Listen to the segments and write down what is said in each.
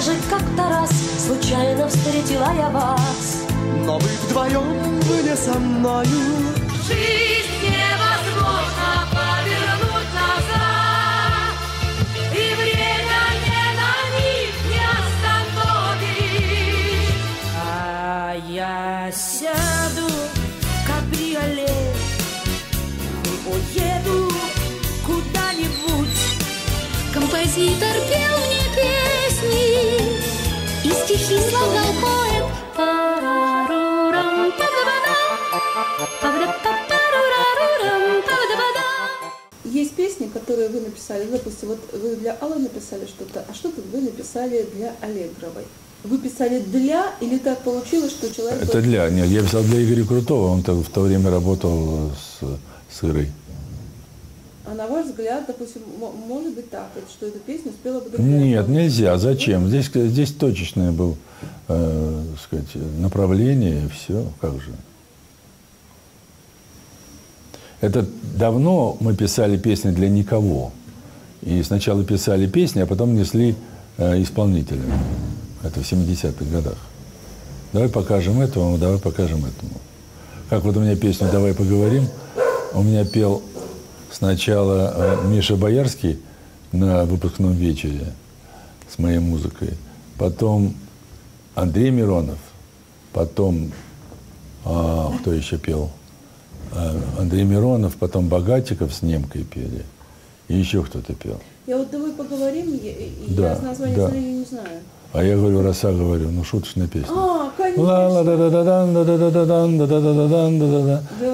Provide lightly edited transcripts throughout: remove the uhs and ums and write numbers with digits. скажет как-то раз: случайно встретила я вас, но вы вдвоем были со мною. Жизнь невозможно повернуть назад, и время не на них не остановить. А я сяду в кабриолет, уеду куда-нибудь. Композитор пел мне песни, и стихи слагал поэт. Есть песни, которые вы написали, допустим, вот вы для Аллы написали что-то, а что-то вы написали для Аллегровой. Вы писали для, или так получилось, что человек... Это для, нет, я писал для Игоря Крутого, он в то время работал с Ирой. А на ваш взгляд, допустим, может быть так, что эта песня успела бы... Нет, нельзя. Зачем? Здесь точечное было, так сказать, направление, и все. Как же? Это давно мы писали песни для никого. И сначала писали песни, а потом несли исполнителя. Это в 70-х годах. Давай покажем этому, давай покажем этому. Как вот у меня песню «Давай поговорим» у меня пел... Сначала Миша Боярский на выпускном вечере с моей музыкой, потом Андрей Миронов, потом кто еще пел? Андрей Миронов, потом Богатиков с немкой пели, и еще кто-то пел. Я вот «Давай поговорим», я с названием не знаю. А я говорю, роса говорю, ну шуточная песня. А, конечно.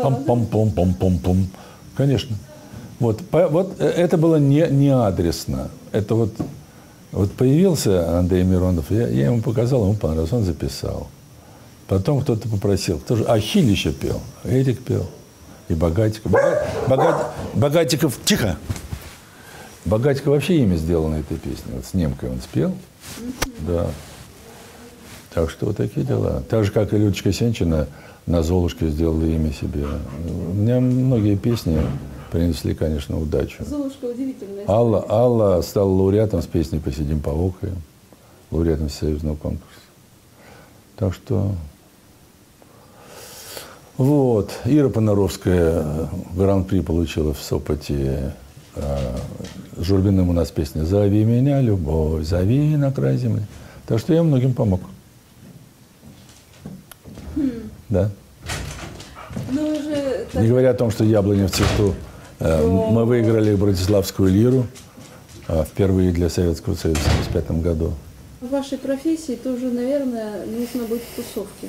Пам-пам-пам-пам-пам-пам. Конечно. Вот это было не адресно. Это вот появился Андрей Миронов, я ему показал, ему понравилось, он записал. Потом кто-то попросил, тоже Ахиль еще пел, Эрик пел, и Богатиков. Богатиков, тихо! Богатиков вообще имя сделал на этой песне. Вот с немкой он спел. Да. Так что вот такие дела. Так же, как и Людочка Сенчина на «Золушке» сделала имя себе. У меня многие песни принесли, конечно, удачу. «Золушка» удивительная. Алла стала лауреатом с песней «Посидим повокаем», лауреатом всесоюзного конкурса. Так что... Вот. Ира Поноровская гран-при получила в Сопоте. С Журбиным у нас песня «Зови меня, любовь, зови на край земли». Так что я многим помог. Да. Уже... Не говоря о том, что «Яблоня в цвету». Мы выиграли Братиславскую лиру впервые для Советского Союза в 1975 году. В вашей профессии тоже, наверное, нужно быть в тусовке.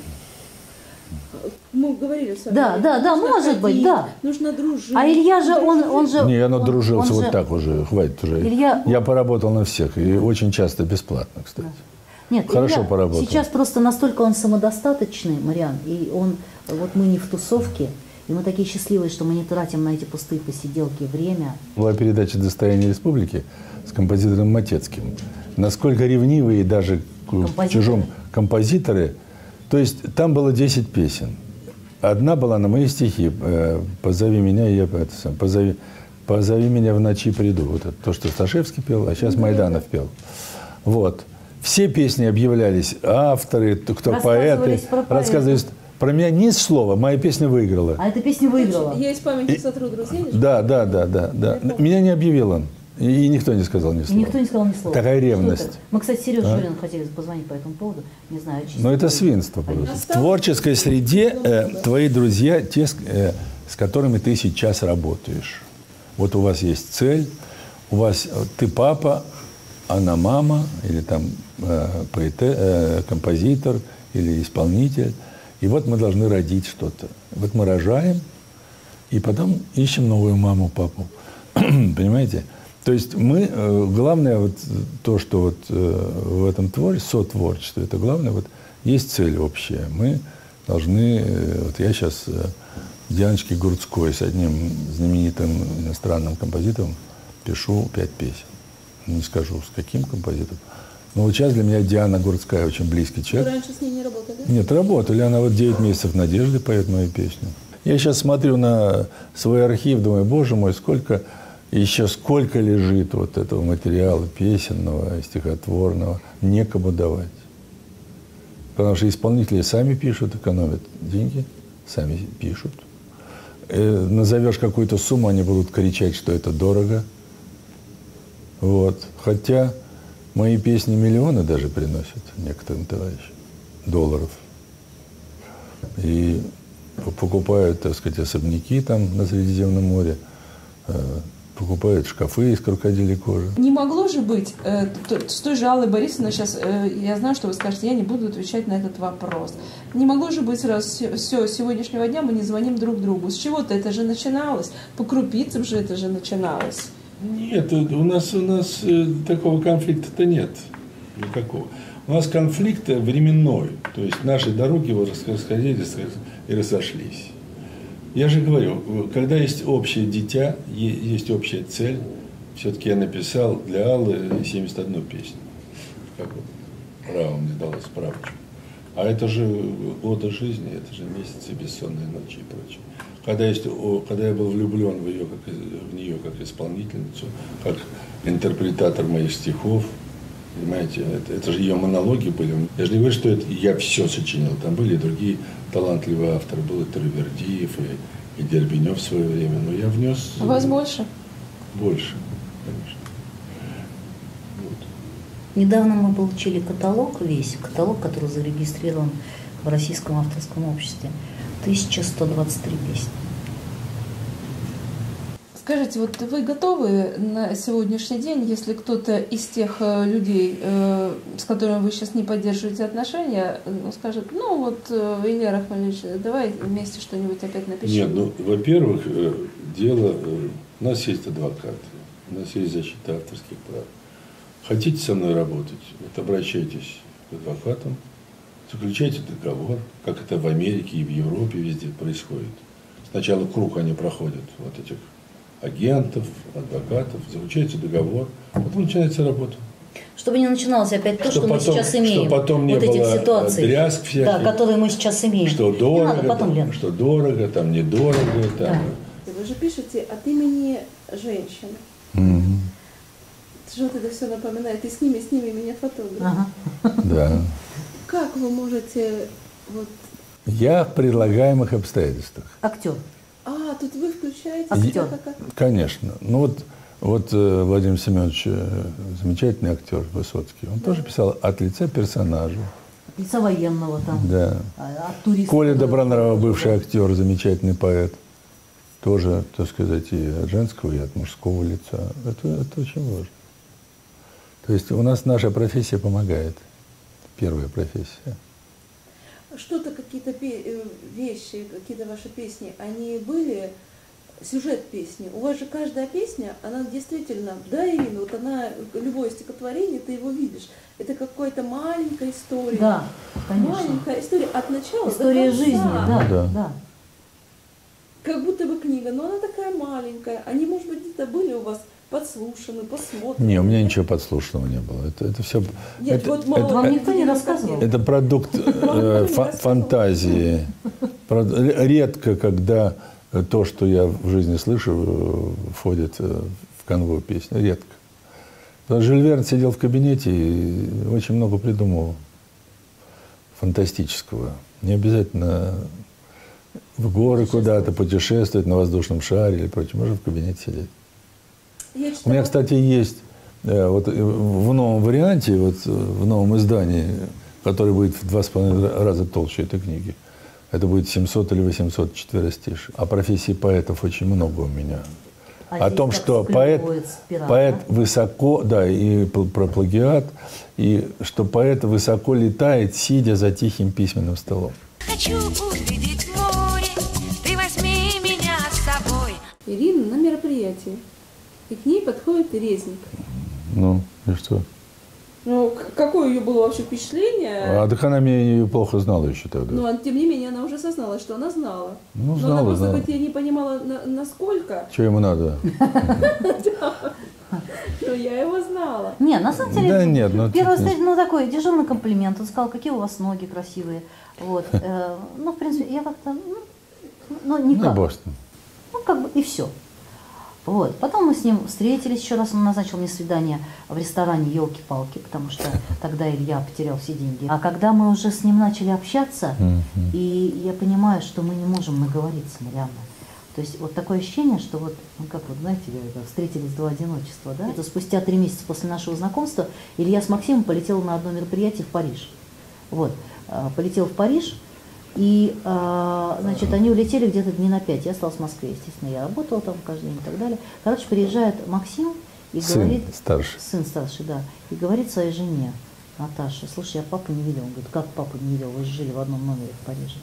Мы говорили с вами. Да, может быть, да. Нужно дружить. А Илья же, он же... Не, он дружился вот так уже, хватит уже. Илья... Я поработал на всех, и очень часто бесплатно, кстати. Нет, хорошо поработал. Сейчас просто настолько он самодостаточный, Мариан, и он, вот мы не в тусовке, и мы такие счастливые, что мы не тратим на эти пустые посиделки время. Была передача «Достояние республики» с композитором Матецким. Насколько ревнивые даже к чужому композиторы. То есть там было 10 песен. Одна была на мои стихи «Позови меня», и я «Позови меня в ночи приду». Вот это то, что Сташевский пел, а сейчас Майданов пел. Вот. Все песни объявлялись, авторы, кто поэты, рассказывались про меня ни слова, моя песня выиграла. А эта песня выиграла? Я из памяти сотру друзей. Да. Меня не объявил он, и никто не сказал ни слова. Никто не сказал ни слова. Такая ревность. Мы, кстати, Сережа Жорин хотели позвонить по этому поводу, не знаю. Но это свинство просто. В творческой среде твои друзья, те, с которыми ты сейчас работаешь. Вот у вас есть цель, у вас ты папа, она мама, или там композитор, или исполнитель. И вот мы должны родить что-то. Вот мы рожаем, и потом ищем новую маму, папу. Понимаете? То есть мы, главное, вот то, что вот в этом сотворчестве, это главное, вот есть цель общая. Мы должны, вот я сейчас Дианочке Гурцкой с одним знаменитым иностранным композитором пишу 5 песен. Не скажу, с каким композитором. Но вот сейчас для меня Диана Гурцкая очень близкий человек. Вы раньше с ней не работали? Нет, работали. Она вот 9 месяцев надежды поет мою песню. Я сейчас смотрю на свой архив, думаю, боже мой, сколько еще сколько лежит вот этого материала песенного, стихотворного, некому давать. Потому что исполнители сами пишут, экономят деньги, сами пишут. Назовешь какую-то сумму, они будут кричать, что это дорого. Вот. Хотя мои песни миллионы даже приносят некоторым товарищам долларов. И покупают, так сказать, особняки там на Средиземном море, покупают шкафы из крокодилей кожи. Не могло же быть, с той же Аллой Борисовной, сейчас я знаю, что вы скажете, я не буду отвечать на этот вопрос. Не могло же быть, раз все, с сегодняшнего дня мы не звоним друг другу. С чего-то это же начиналось, по крупицам же это же начиналось. Нет, у нас такого конфликта-то нет никакого. У нас конфликт временной, то есть наши дороги расходились и разошлись. Я же говорю, когда есть общее дитя, есть общая цель, все-таки я написал для Аллы 71 песню. Как вот право мне дало справочку. А это же годы жизни, это же месяцы, бессонные ночи и прочее. Когда я был влюблен в нее как исполнительницу, как интерпретатор моих стихов, понимаете, это же ее монологи были. Я же не говорю, что это я все сочинил. Там были и другие талантливые авторы. Был и Травердиев, и Дербенев в свое время. Но я внес... У вас больше? Больше, конечно. Вот. Недавно мы получили каталог весь, каталог, который зарегистрирован в Российском авторском обществе. 1123 песни. Скажите, вот вы готовы на сегодняшний день, если кто-то из тех людей, с которыми вы сейчас не поддерживаете отношения, скажет, ну вот, Илья Рахманович, давай вместе что-нибудь опять напишем? Нет, ну, во-первых, дело... У нас есть адвокаты, у нас есть защита авторских прав. Хотите со мной работать, вот обращайтесь к адвокатам, заключайте договор, как это в Америке и в Европе везде происходит. Сначала круг они проходят, вот этих... агентов, адвокатов, заключается договор, потом начинается работа. Чтобы не начиналось опять то, что мы сейчас имеем. Что потом не было дрязг всяких. Да, которые мы сейчас имеем. Что дорого, там недорого. Вы же пишете от имени женщин. Что это все напоминает? И с ними меня фотограф. Да. Как вы можете... Я в предлагаемых обстоятельствах. Актер. А, тут вы включаете? Актер. Конечно. Ну вот Владимир Семенович, замечательный актер Высоцкий, он тоже писал от лица персонажа. От лица военного там. Да. От туриста. Коля Добронравов, бывший актер, замечательный поэт. Тоже, так сказать, и от женского, и от мужского лица. Это очень важно. То есть у нас наша профессия помогает. Первая профессия. Что-то, какие-то вещи, какие-то ваши песни, они были, сюжет песни, у вас же каждая песня, она действительно, да, Ирина, вот она, любое стихотворение, ты его видишь, это какая-то маленькая история. Да, конечно. Маленькая история от начала история до конца. Жизни, да. Как будто бы книга, но она такая маленькая, они, может быть, где-то были у вас... подслушаны, посмотрены. Не, у меня ничего подслушанного не было. Это все... Нет, это, вот мало, это, вам никто не рассказывал. Это продукт фантазии. Редко, когда то, что я в жизни слышу, входит в канву песни. Редко. Потому что Жюль Верн сидел в кабинете и очень много придумывал фантастического. Не обязательно в горы куда-то путешествовать, на воздушном шаре или прочее. Можно в кабинете сидеть. У меня, кстати, есть вот в новом варианте, вот в новом издании, которое будет в 2,5 раза толще этой книги, это будет 700 или 800 четверостишей. О профессии поэтов очень много у меня. О том, что поэт высоко, да, и про плагиат, и что поэт высоко летает, сидя за тихим письменным столом. Хочу увидеть море, ты возьми меня с собой. Ирина на мероприятии. И к ней подходит резник. Ну, и что? Ну, какое ее было вообще впечатление? А так она меня плохо знала еще тогда. Ну, тем не менее, она уже созналась, что она знала. Ну, знала, но она просто хоть я не понимала, насколько. Чего ему надо? Но я его знала. Нет, на самом деле, да нет, первый встреч, ну, такой дежурный комплимент. Он сказал, какие у вас ноги красивые. Вот. Ну, в принципе, я как-то, ну, никак. Ну, как бы, и все. Вот. Потом мы с ним встретились еще раз, он назначил мне свидание в ресторане «Елки-палки», потому что тогда Илья потерял все деньги. А когда мы уже с ним начали общаться, и я понимаю, что мы не можем наговориться, реально. То есть вот такое ощущение, что вот, ну как вот, знаете, встретились два одиночества, да? Это спустя 3 месяца после нашего знакомства Илья с Максимом полетел на одно мероприятие в Париж. Вот, полетел в Париж, и, значит, они улетели где-то дней на 5. Я осталась в Москве, естественно, я работала там каждый день и так далее. Короче, приезжает Максим и говорит... Сын старший, да. И говорит своей жене, Наташе: слушай, я папу не видел. Он говорит: как папу не видел? Вы же жили в одном номере в Париже.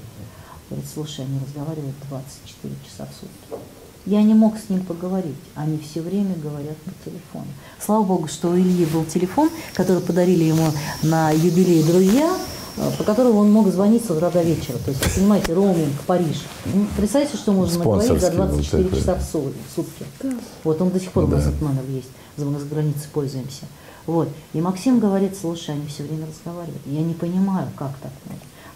Говорит: слушай, они разговаривают 24 часа в сутки. Я не мог с ним поговорить. Они все время говорят по телефону. Слава богу, что у Ильи был телефон, который подарили ему на юбилей друзья, по которому он мог звонить с утра до вечера. То есть, понимаете, роуминг, Париж. Представьте, что можно наговорить за 24 часа в сутки. Да. Вот он до сих пор, ну, у нас этот номер есть, за границей пользуемся. Вот. И Максим говорит: слушай, они все время разговаривают. Я не понимаю, как так.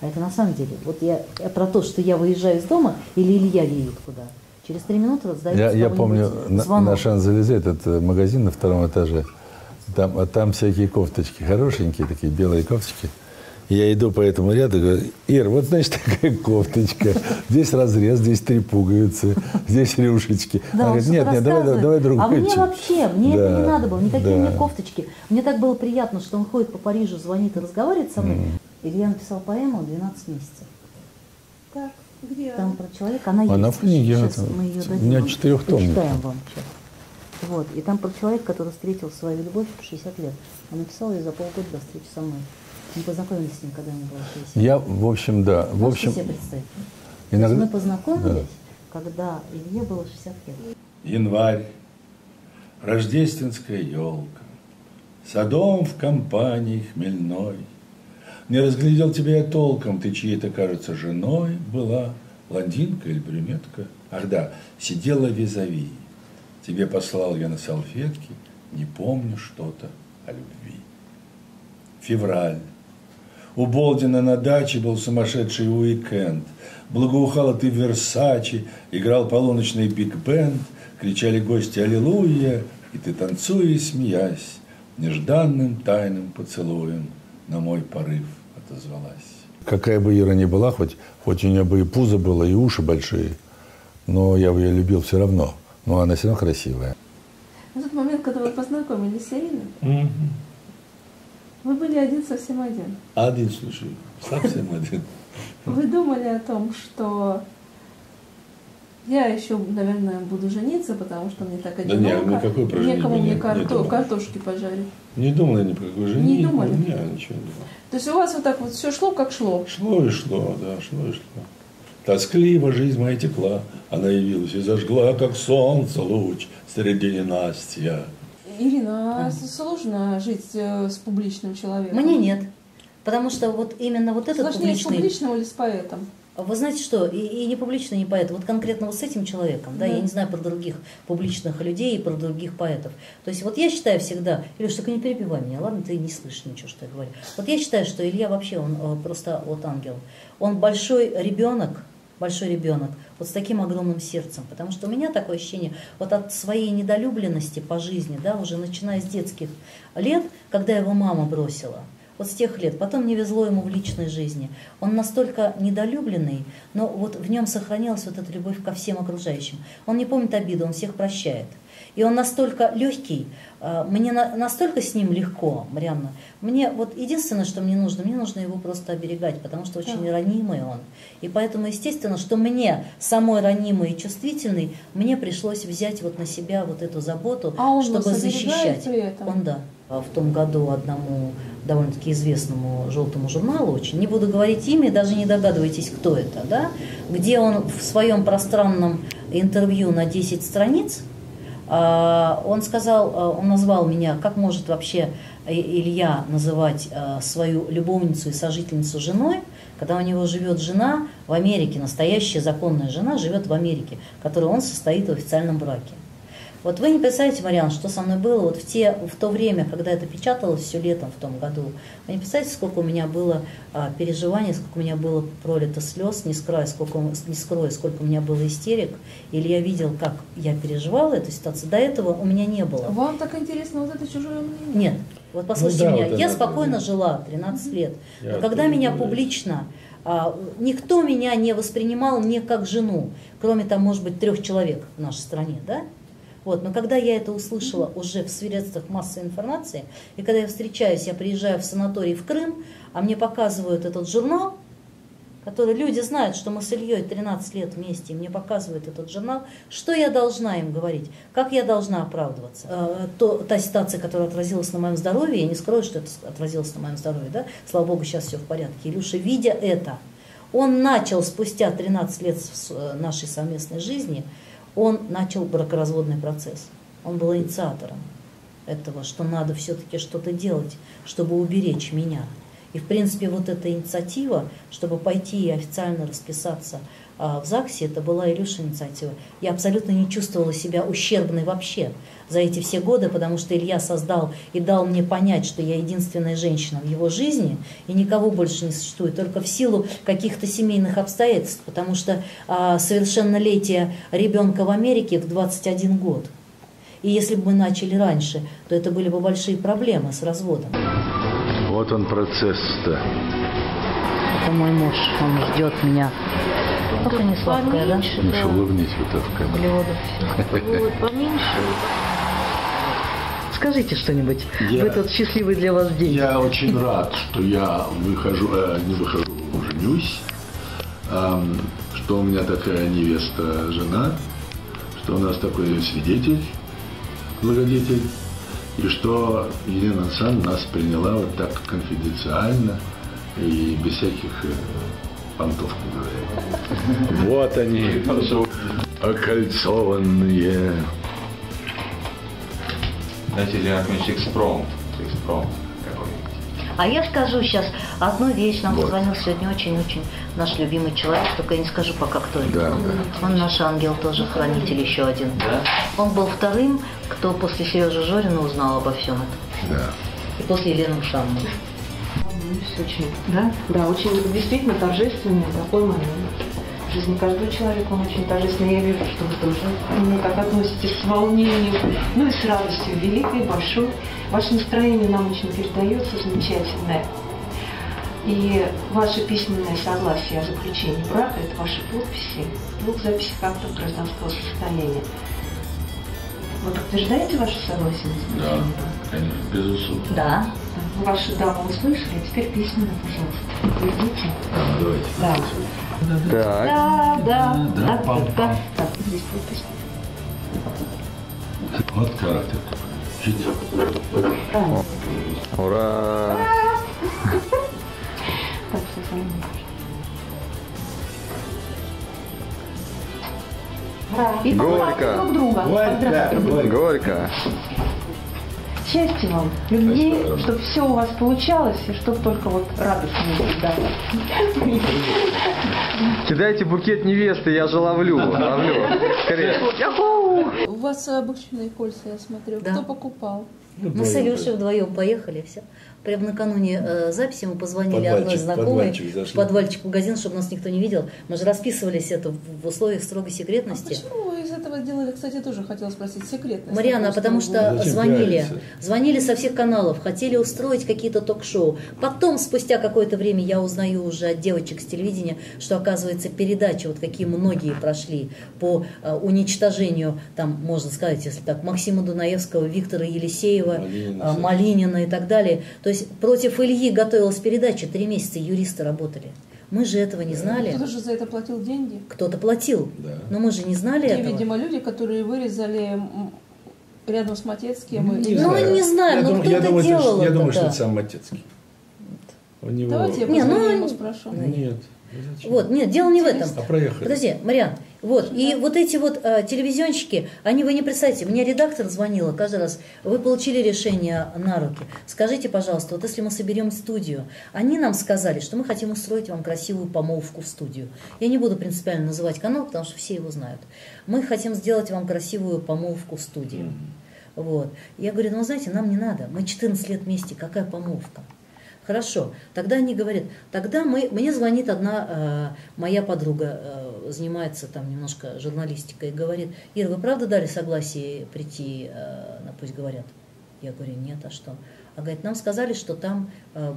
А это на самом деле, вот я про то, что я выезжаю из дома или Илья едет куда. Через 3 минуты раздается звонок. Я помню, на Шан-Зелезе, этот магазин на 2-м этаже, там всякие кофточки, хорошенькие такие, белые кофточки. Я иду по этому ряду и говорю: Ир, вот, значит, такая кофточка. Здесь разрез, здесь 3 пуговицы, здесь рюшечки. Она говорит: нет, нет, давай другую. А мне вообще, мне это не надо было, никакие мне кофточки. Мне так было приятно, что он ходит по Парижу, звонит и разговаривает со мной. Илья написал поэму «12 месяцев». Так, где она? Там про человека, она есть. Она в книге, у меня 4 тома. Читаем вам сейчас. Вот, и там про человека, который встретил свою любовь в 60 лет. Он написал ее за полгода до встречи со мной. Мы познакомились с ним, когда ему было 60. Я, в общем, да. В общем, себе представить. Иногда... Мы познакомились, да, когда Илье было 60 лет. Январь, рождественская елка, садом в компании хмельной. Не разглядел тебя я толком, ты чьей-то, кажется, женой была, блондинка или брюнетка. Ах да, сидела визави. Тебе послал я на салфетке, не помню что-то о любви. Февраль. У Болдина на даче был сумасшедший уикенд. Благоухала ты в Версаче, играл полуночный биг-бенд, кричали гости «Аллилуйя», и ты, танцуя и смеясь, нежданным тайным поцелуем на мой порыв отозвалась. Какая бы Ира ни была, хоть у нее бы и пузо было, и уши большие, но я бы ее любил все равно. Но она все равно красивая. В тот момент, когда вы познакомились с Ириной, вы были совсем один. Один, слушай, совсем один. Вы думали о том, что я еще, наверное, буду жениться, потому что мне так одиноко. Да нет, никакой про женитьбы некому мне картошки пожарить. Не думала ни про какую женитьбу. Не думали? Нет, ничего не думала. То есть у вас вот так вот все шло, как шло? Шло и шло, да, шло и шло. Тоскливо жизнь моя текла, она явилась и зажгла, как солнце луч среди ненастья. Ирина, а сложно жить с публичным человеком? Мне нет, потому что вот именно вот этот сложнее публичный... Сложнее с публичным или с поэтом? Вы знаете что, и не публично, и не поэт, вот конкретно вот с этим человеком, да, я не знаю про других публичных людей и про других поэтов. То есть вот я считаю всегда, Илюш, только не перебивай меня, ладно, ты не слышишь ничего, что я говорю. Вот я считаю, что Илья вообще, он просто вот ангел, он большой ребенок, вот с таким огромным сердцем, потому что у меня такое ощущение, вот от своей недолюбленности по жизни, да, уже начиная с детских лет, когда его мама бросила. Вот с тех лет. Потом не везло ему в личной жизни. Он настолько недолюбленный, но вот в нем сохранялась вот эта любовь ко всем окружающим. Он не помнит обиду, он всех прощает. И он настолько легкий, мне настолько с ним легко, реально. Мне вот единственное, что мне нужно его просто оберегать, потому что очень ранимый он. И поэтому, естественно, что мне, самой ранимой и чувствительной, мне пришлось взять вот на себя вот эту заботу, чтобы защищать. При этом? Он, да. В том году одному довольно-таки известному желтому журналу, очень, не буду говорить имя, даже не догадывайтесь, кто это, да, где он в своем пространном интервью на 10 страниц, он сказал, он назвал меня, как может вообще Илья называть свою любовницу и сожительницу женой, когда у него живет жена в Америке, настоящая законная жена живет в Америке, которой он состоит в официальном браке. Вот вы не представляете, Мариан, что со мной было вот в то время, когда это печаталось все летом в том году. Вы не представляете, сколько у меня было переживаний, сколько у меня было пролито слез, не скрою, сколько у меня было истерик. Или я видел, как я переживала эту ситуацию. До этого у меня не было. Вам так интересно вот это чужое мнение? Нет. Вот послушайте меня. Вот я спокойно жила 13 лет. Но когда меня публично... Никто меня не воспринимал не как жену, кроме там, может быть, 3 человек в нашей стране, да? Вот. Но когда я это услышала уже в средствах массовой информации, и когда я встречаюсь, я приезжаю в санаторий в Крым, а мне показывают этот журнал, который люди знают, что мы с Ильей 13 лет вместе, и мне показывают этот журнал, что я должна им говорить, как я должна оправдываться. Та ситуация, которая отразилась на моем здоровье, я не скрою, что это отразилось на моем здоровье, да? Слава богу, сейчас все в порядке. Илюша, видя это, он начал спустя 13 лет нашей совместной жизни, он начал бракоразводный процесс. Он был инициатором этого, что надо все-таки что-то делать, чтобы уберечь меня. И, в принципе, вот эта инициатива, чтобы пойти и официально расписаться в ЗАГСе, это была Илюша инициатива. Я абсолютно не чувствовала себя ущербной вообще за эти все годы, потому что Илья создал и дал мне понять, что я единственная женщина в его жизни, и никого больше не существует, только в силу каких-то семейных обстоятельств, потому что совершеннолетие ребенка в Америке в 21 год. И если бы мы начали раньше, то это были бы большие проблемы с разводом. Вот он процесс-то. Это мой муж, он ждет меня. Только не сладкое, да? Миша, улыбнись вот так в камеру. Блюдо все. Поменьше. Скажите что-нибудь в этот счастливый для вас день. Я очень рад, что я женюсь, что у меня такая невеста-жена, что у нас такой свидетель, благодетель. И что Елена Александровна нас приняла вот так конфиденциально и без всяких понтов, говоря. Вот они, окольцованные. Знаете, Илья Рахманович, экспромт какой-нибудь. А я скажу сейчас одну вещь. Нам позвонил сегодня очень-очень наш любимый человек, только я не скажу пока, кто это. Да, да. Он наш ангел тоже, хранитель еще один. Да? Он был вторым, кто после Сережи Жорина узнал обо всем этом. Да. И после Елены Шамовны. Очень, да? Да, очень действительно торжественный такой момент. В жизни каждого человека он очень торжественный. Я вижу, что вы тоже так относитесь с волнением, ну и с радостью великой, большой. Ваше настроение нам очень передается, замечательное. И ваше письменное согласие о заключении брака – это ваши подписи в 2 записях актов гражданского состояния. Вы подтверждаете ваше согласие? Да, конечно, безусловно. Да. Ваши дамы услышали, теперь письменно, пожалуйста. Видите? Да, давайте. Да. Да. Здесь подпись. Вот характер. Ура! Так, все сами. И горько. Друг друга. Горько. Счастья вам, любви, чтобы все у вас получалось и чтобы только вот радость не было. Кидайте букет невесты, я же ловлю. Скорее. У вас обычные кольца, я смотрю. Да. Кто покупал? Мы с Илюшей вдвоем поехали, все. Прямо накануне записи мы позвонили одной знакомой в подвальчик магазин, чтобы нас никто не видел. Мы же расписывались это в условиях строгой секретности. А почему вы из этого делали, кстати, тоже хотела спросить, секретность? Мариана, потому что звонили со всех каналов, хотели устроить какие-то ток-шоу. Потом, спустя какое-то время, я узнаю уже от девочек с телевидения, что, оказывается, передачи, вот какие многие прошли по уничтожению, там, можно сказать, если так, Максима Дунаевского, Виктора Елисеева, Малинина и так далее. То есть против Ильи готовилась передача, 3 месяца юристы работали. Мы же этого не знали. Кто-то же за это платил деньги. Кто-то платил, но мы же не знали этого. Видимо, люди, которые вырезали рядом с Матецким. Мы не знаем, но кто-то делал это. Я думаю, что это сам Матецкий. Давайте я его спрошу. Нет, дело не в этом. Подожди, Мариан, Вот. И вот эти вот телевизионщики, они, вы не представляете, мне редактор звонила каждый раз: вы получили решение на руки, скажите, пожалуйста, вот если мы соберем студию, они нам сказали, что мы хотим устроить вам красивую помолвку в студию. Я не буду принципиально называть канал, потому что все его знают. Мы хотим сделать вам красивую помолвку в студию. Вот. Я говорю: ну, знаете, нам не надо, мы 14 лет вместе, какая помолвка? Хорошо, тогда они говорят, тогда мы, мне звонит одна моя подруга, занимается там немножко журналистикой, и говорит: Ира, вы правда дали согласие прийти на «Пусть говорят»? Я говорю: нет, а что? А говорит: нам сказали, что там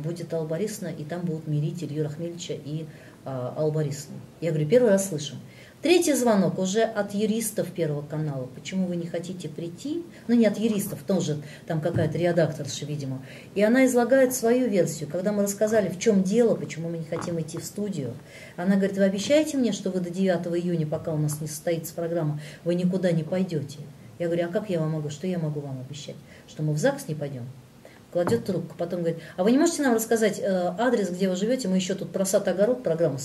будет Алла Борисовна, и там будут мирить Илью Рахмельевича и Аллу Борисовну. Я говорю: первый раз слышу. Третий звонок уже от юристов Первого канала. Почему вы не хотите прийти? Ну, не от юристов, тоже там какая-то редакторша, видимо. И она излагает свою версию. Когда мы рассказали, в чем дело, почему мы не хотим идти в студию, она говорит: вы обещаете мне, что вы до 9 июня, пока у нас не состоится программа, вы никуда не пойдете? Я говорю: а как я вам могу, что я могу вам обещать? Что мы в ЗАГС не пойдем? Кладет трубку, потом говорит: а вы не можете нам рассказать адрес, где вы живете? Мы еще тут про сад-огород программу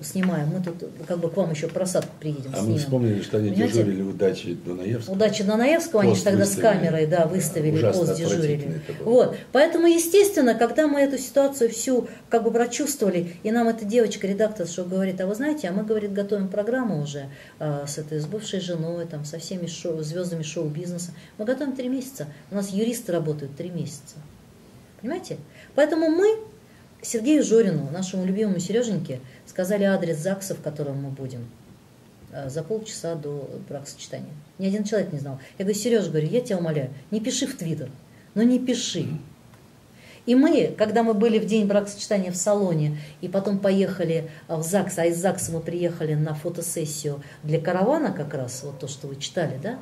снимаем, мы тут как бы к вам еще про сад приедем. А снимем. Мы вспомнили, что они дежурили в «Удаче Дунаевского». «Удачи Дунаевского» они же тогда выставили, с камерой, да, выставили, пост дежурили. Вот. Поэтому, естественно, когда мы эту ситуацию всю как бы прочувствовали, и нам эта девочка, редактор, что говорит: а вы знаете, а мы, говорит, готовим программу уже с бывшей женой, там, со всеми звездами шоу-бизнеса. Мы готовим 3 месяца, у нас юристы работают 3 месяца. Понимаете? Поэтому мы Сергею Жорину, нашему любимому Сереженьке, сказали адрес ЗАГСа, в котором мы будем, за полчаса до бракосочетания. Ни один человек не знал. Я говорю: Сереж, говорю, я тебя умоляю, не пиши в Твиттер, но не пиши. И мы, когда мы были в день бракосочетания в салоне, и потом поехали в ЗАГС, а из ЗАГСа мы приехали на фотосессию для каравана как раз, вот то, что вы читали, да?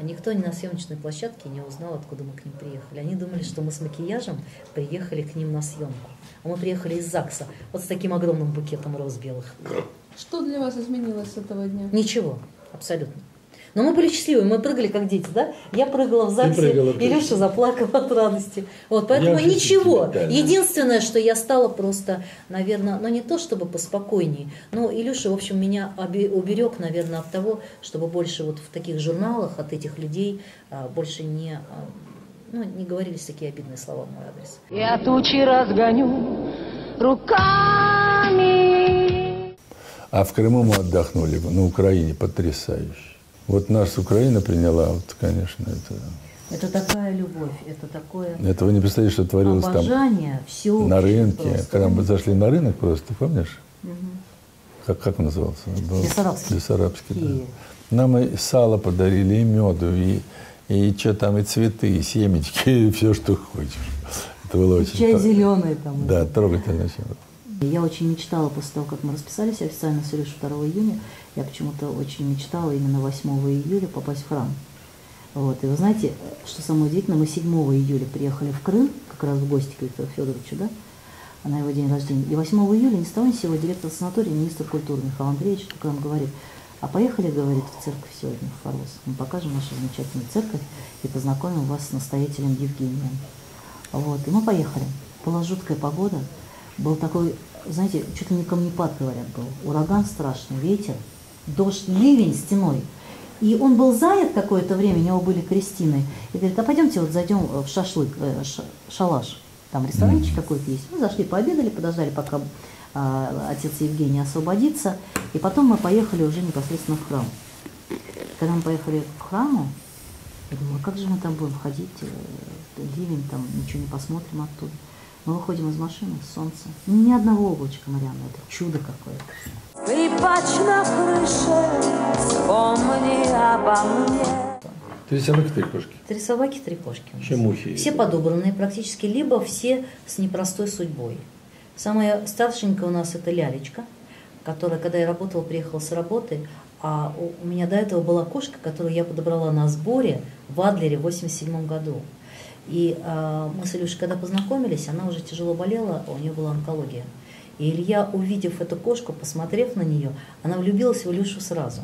Никто на съемочной площадке не узнал, откуда мы к ним приехали. Они думали, что мы с макияжем приехали к ним на съемку. А мы приехали из ЗАГСа, вот с таким огромным букетом роз белых. Что для вас изменилось с этого дня? Ничего, абсолютно. Но мы были счастливы, мы прыгали как дети, да? Я прыгала в ЗАГСе, Илюша заплакал от радости. Вот, поэтому ничего. Единственное, что я стала просто, наверное, ну не то чтобы поспокойнее, но Илюша, в общем, меня уберег, наверное, от того, чтобы больше вот в таких журналах от этих людей больше не, ну, не говорились такие обидные слова в мой адрес. Я тучи разгоню руками. А в Крыму мы отдохнули, на Украине потрясающе. Вот нас Украина приняла, вот, конечно, это... Это такая любовь, это такое... Это вы не представляете, что творилось там. Обожание, все. На рынке. Когда мы зашли на рынок просто, помнишь? Угу. Как он назывался? Бессарабский. Бессарабский, да. Нам и сало подарили, и меду, и что там, и цветы, и семечки, и все, что хочешь. Это было очень... Чай зеленый там. Да, трогательно. Я очень мечтала после того, как мы расписались официально с Илюшей 2 июня, я почему-то очень мечтала именно 8 июля попасть в храм. Вот. И вы знаете, что самое удивительное, мы 7 июля приехали в Крым, как раз в гости к Виктору Федоровичу, да, на его день рождения. И 8 июля ни с того ни с сего директор санатория, министр культуры Михаил Андреевич только нам говорит: а поехали, говорит, в церковь сегодня, в Форос. Мы покажем нашу замечательную церковь и познакомим вас с настоятелем Евгением. Вот. И мы поехали. Была жуткая погода. Был такой, знаете, чуть ли не камнепад, говорят, был. Ураган страшный, ветер, дождь, ливень стеной. И он был занят какое-то время, у него были крестины. И говорит: а пойдемте вот зайдем в шашлык, шалаш. Там ресторанчик какой-то есть. Мы зашли, пообедали, подождали, пока отец Евгений освободится. И потом мы поехали уже непосредственно в храм. Когда мы поехали к храму, я думаю: а как же мы там будем ходить? Ливень, там ничего не посмотрим оттуда. Мы выходим из машины, солнце. Ни одного облачка, Марьяна, это чудо какое-то. Скрипач на крыше, вспомни обо мне. 3 собаки, 3 кошки. 3 собаки, 3 кошки. Мухи. Все подобранные практически, либо все с непростой судьбой. Самая старшенькая у нас это Лялечка, которая, когда я работала, приехала с работы. А у меня до этого была кошка, которую я подобрала на сборе в Адлере в 1987 году. И мы с Илюшей, когда познакомились, она уже тяжело болела, у нее была онкология. И Илья, увидев эту кошку, посмотрев на нее, она влюбилась в Илюшу сразу.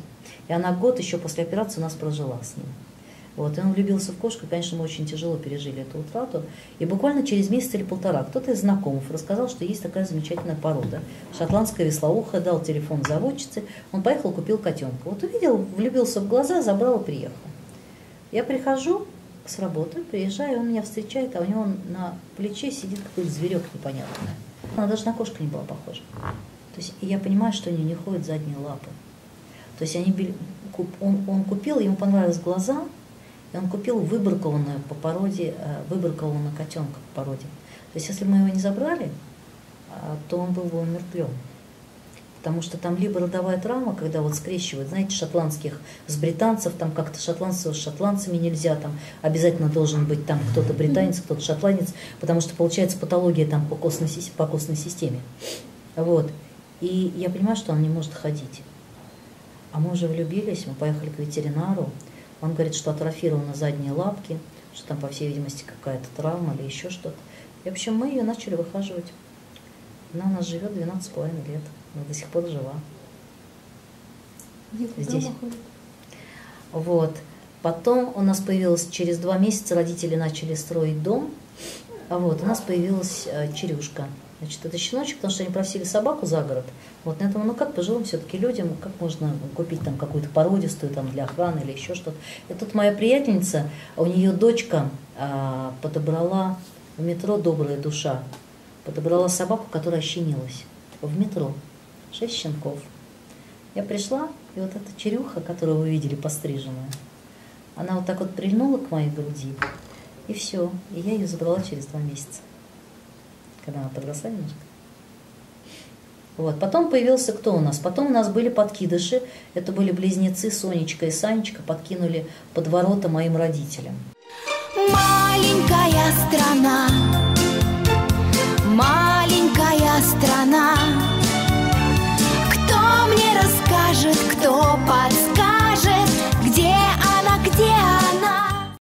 И она год еще после операции у нас прожила с ним. Вот, и он влюбился в кошку, конечно, мы очень тяжело пережили эту утрату. И буквально через месяц или полтора кто-то из знакомых рассказал, что есть такая замечательная порода. Шотландская веслоуха, дал телефон заводчице, он поехал, купил котенка. Вот увидел, влюбился в глаза, забрал и приехал. Я прихожу с работы, приезжаю, он меня встречает, а у него на плече сидит какой-то зверек непонятный. Она даже на кошку не была похожа. То есть я понимаю, что у нее не ходят задние лапы. То есть они, он купил, ему понравились глаза, и он купил выбракованную по породе, выбракованную котенка по породе. То есть если мы его не забрали, то он был бы умертвлен. Потому что там либо родовая травма, когда вот скрещивают, знаете, шотландских с британцев, там как-то шотландцев с шотландцами нельзя, там обязательно должен быть там кто-то британец, кто-то шотландец, потому что получается патология там по костной системе. Вот. И я понимаю, что он не может ходить. А мы уже влюбились, мы поехали к ветеринару, он говорит, что атрофированы задние лапки, что там, по всей видимости, какая-то травма или еще что-то. И в общем, мы ее начали выхаживать. Она у нас живет 12,5 лет. Она до сих пор жива. Здесь. Вот. Потом у нас появилось, через 2 месяца родители начали строить дом. А вот у нас появилась Черюшка. Значит, это щеночек, потому что они просили собаку за город. Вот на этом, ну как пожилым все-таки людям, как можно купить там какую-то породистую там для охраны или еще что-то. И тут моя приятельница, у нее дочка подобрала в метро «Добрая душа». Подобрала собаку, которая ощенилась. В метро. 6 щенков. Я пришла, и вот эта черюха, которую вы видели постриженную, она вот так вот прильнула к моей груди, и все. И я ее забрала через 2 месяца. Когда она подросла немножко. Вот. Потом появился кто у нас? Потом у нас были подкидыши. Это были близнецы Сонечка и Санечка, подкинули под ворота моим родителям. Маленькая страна, маленькая страна, кто мне расскажет, кто подсказывает?